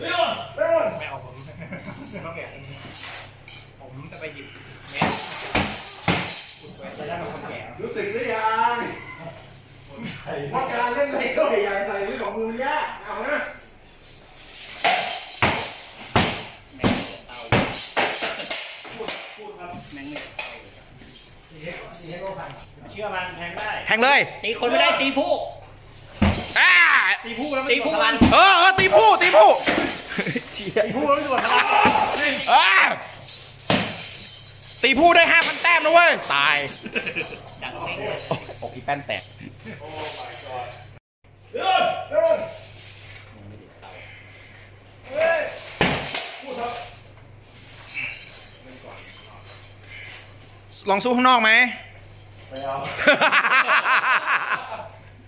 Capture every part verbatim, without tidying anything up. เร็วเร็วไม่เอาผมต้องแก่ตรงนี้ผมจะไปหยิบแมสขุดไว้จะได้เป็นคนแก่รู้สึกหรือยังว่าการเล่นใส่ก็ใหญ่ใส่ด้วยของมือยากเอานะแมงเดือดเตาพูดพูดครับแมงเดือดเตาตีให้ตีให้ก็พังเชื่อมันแทงได้แทงเลยตีคนไม่ได้ตีผู้ตีผู้แล้วตีผู้มันเออเออตีผู้ตีผู้ตีผู้แล้วไม่ตัวตีผู้ได้ห้าพันแต้มนะเว้ยตายอกอีแป้นแตกลองสู้ข้างนอกไหมไม่เอา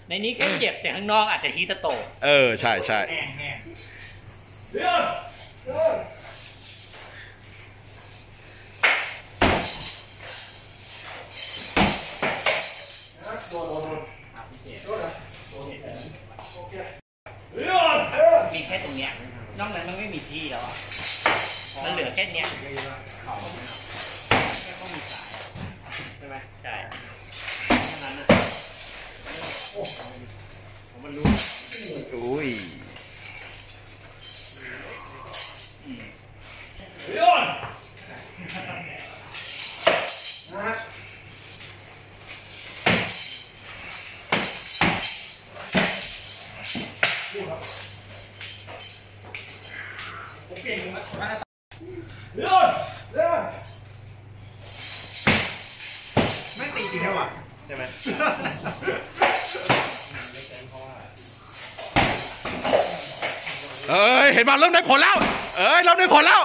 ในนี้แค่เจ็บแต่ข้างนอกอาจจะฮีสโตกเออใช่ใช่มีแค่ตรงเนี้ยนอกนั้นมันไม่มีที่แล้วอ่ะมันเหลือแค่เนี้ยแค่ต้องมีสายใช่ไหมใช่แค่นั้นนะผมมันรู้อุ้ยโยนผมเก่งมากโยนโยนไม่ตีจริงแล้วอ่ะใช่ไหมเอ้ยเห็นมาเริ่มได้ผลแล้วเอ้ยเริ่มได้ผลแล้ว